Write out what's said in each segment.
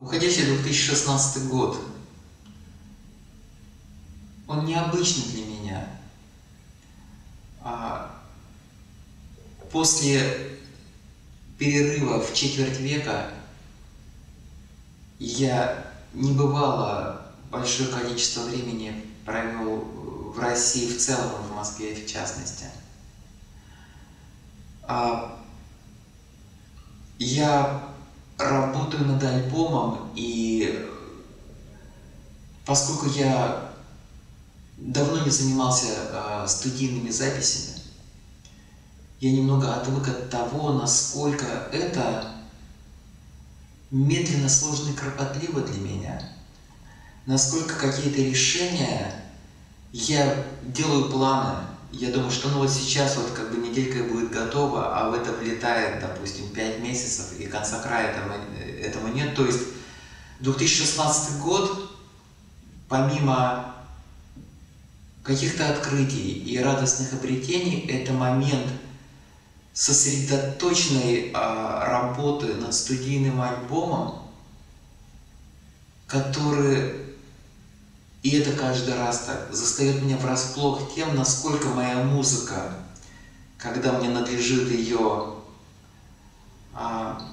Уходящий 2016 год, он необычный для меня. После перерыва в четверть века я небывало большое количество времени провел в России в целом, в Москве в частности. Я работаю над альбомом, и поскольку я давно не занимался студийными записями, я немного отвык от того, насколько это медленно, сложно и кропотливо для меня, насколько какие-то решения, я делаю планы, я думаю, что ну вот сейчас вот как бы неделька будет готова, а в это влетает, допустим, 5 месяцев, и конца края этому нет. То есть 2016 год, помимо каких-то открытий и радостных обретений, это момент сосредоточенной работы над студийным альбомом, который... И это каждый раз так застает меня врасплох тем, насколько моя музыка, когда мне надлежит ее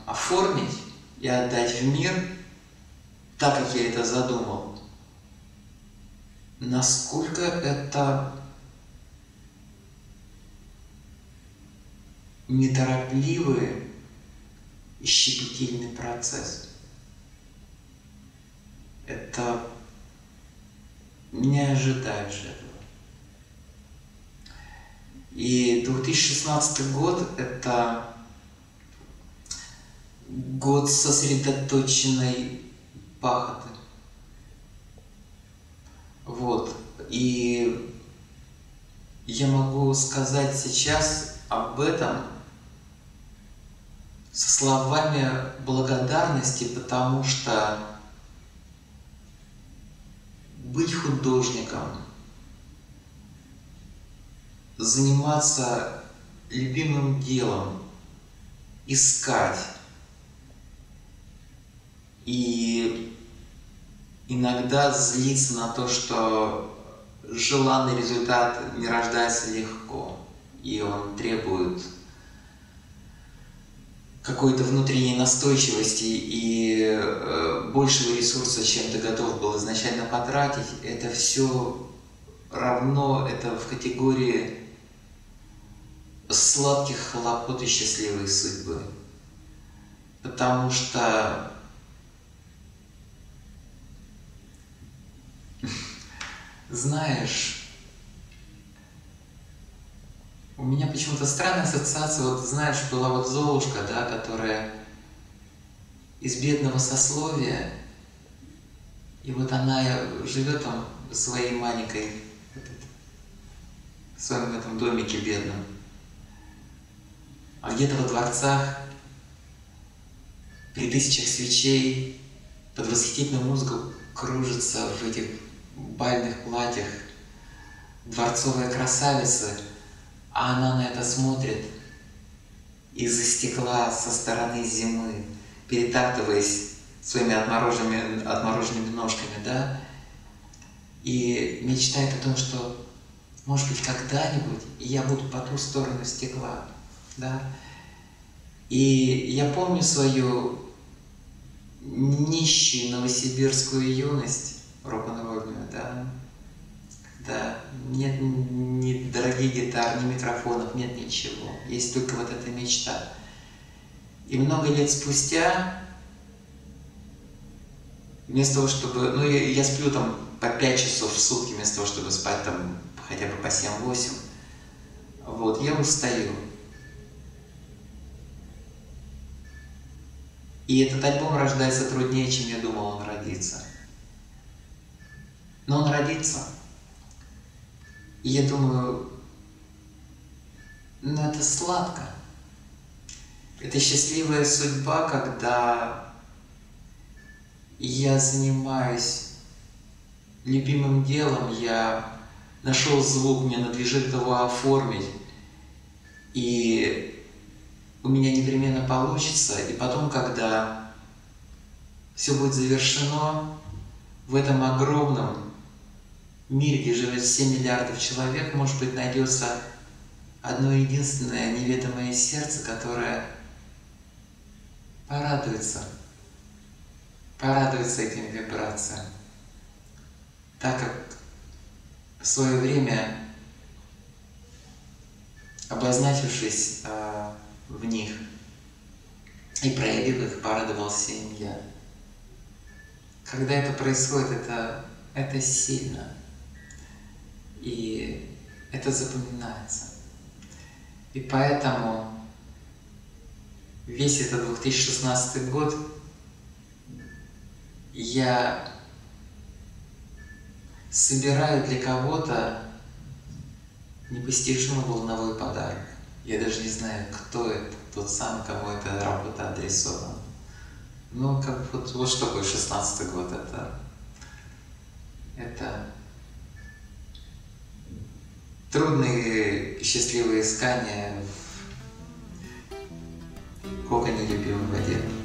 оформить и отдать в мир, так как я это задумал, насколько это неторопливый и щепетильный процесс. Это... не ожидаешь этого. И 2016 год – это год сосредоточенной пахоты. Вот. И я могу сказать сейчас об этом со словами благодарности, потому что быть художником, заниматься любимым делом, искать и иногда злиться на то, что желанный результат не рождается легко, и он требует какой-то внутренней настойчивости и большего ресурса, чем ты готов был изначально потратить, это все равно, это в категории сладких хлопот и счастливой судьбы. Потому что знаешь, у меня почему-то странная ассоциация, вот знаешь, была вот Золушка, да, которая из бедного сословия, и вот она живет там своей маленькой, в своем этом домике бедном, а где-то во дворцах, при тысячах свечей, под восхитительную музыку кружится в этих бальных платьях дворцовая красавица. А она на это смотрит из-за стекла со стороны зимы, перетаптываясь своими отмороженными ножками, да, и мечтает о том, что, может быть, когда-нибудь я буду по ту сторону стекла, да. И я помню свою нищую новосибирскую юность рок-н-ролльную, да, да, нет ни дорогих гитар, ни микрофонов, нет ничего. Есть только вот эта мечта. И много лет спустя, вместо того, чтобы... Ну, я сплю там по 5 часов в сутки, вместо того, чтобы спать там хотя бы по 7-8. Вот, я устаю. И этот альбом рождается труднее, чем я думал, он родится. Но он родится. И я думаю, ну это сладко. Это счастливая судьба, когда я занимаюсь любимым делом, я нашел звук, мне надлежит его оформить, и у меня непременно получится. И потом, когда все будет завершено, в этом огромном мире, где живет 7 миллиардов человек, может быть, найдется одно единственное неведомое сердце, которое порадуется этим вибрациям. Так как в свое время, обозначившись в них и проявив их, порадовался им я. Когда это происходит, это сильно, и это запоминается. И поэтому весь этот 2016 год я собираю для кого-то непостижимый волновой подарок. Я даже не знаю, кто это, тот самый, кому эта работа адресована. Ну, как вот что такое 16-й год, это трудные и счастливые искания в коконе любимого деда.